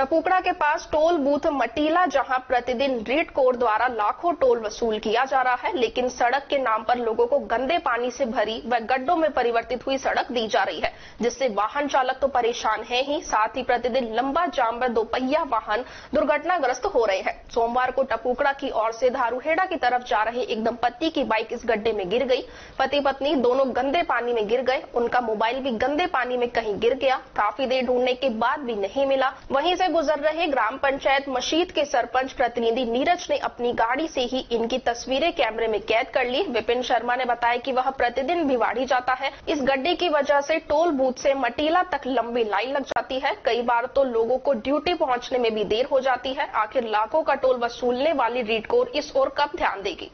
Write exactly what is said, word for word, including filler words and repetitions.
टपूकड़ा के पास toll booth मटीला जहां प्रतिदिन रेड कोर द्वारा लाखों टोल वसूल किया जा रहा है, लेकिन सड़क के नाम पर लोगों को गंदे पानी से भरी व गड्ढों में परिवर्तित हुई सड़क दी जा रही है, जिससे वाहन चालक तो परेशान है ही, साथ ही प्रतिदिन लंबा जाम व दोपहिया वाहन दुर्घटनाग्रस्त हो रहे हैं। सोमवार को टपूकड़ा की ओर से धारूहेड़ा की तरफ जा रही एक दंपत्ति की बाइक इस गड्ढे में गिर गई। पति पत्नी दोनों गंदे पानी में गिर गए, उनका मोबाइल भी गंदे पानी में कहीं गिर गया। काफी देर ढूंढने के बाद भी नहीं मिला। वहीं से गुजर रहे ग्राम पंचायत मशीद के सरपंच प्रतिनिधि नीरज ने अपनी गाड़ी से ही इनकी तस्वीरें कैमरे में कैद कर ली। विपिन शर्मा ने बताया कि वह प्रतिदिन भिवाड़ी जाता है। इस गड्ढे की वजह से टोल बूथ से मटीला तक लंबी लाइन लग जाती है। कई बार तो लोगों को ड्यूटी पहुंचने में भी देर हो जाती है। आखिर लाखों का टोल वसूलने वाली रेड कोर इस ओर कब ध्यान देगी।